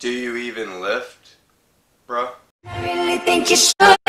Do you even lift, bro? I really think you should.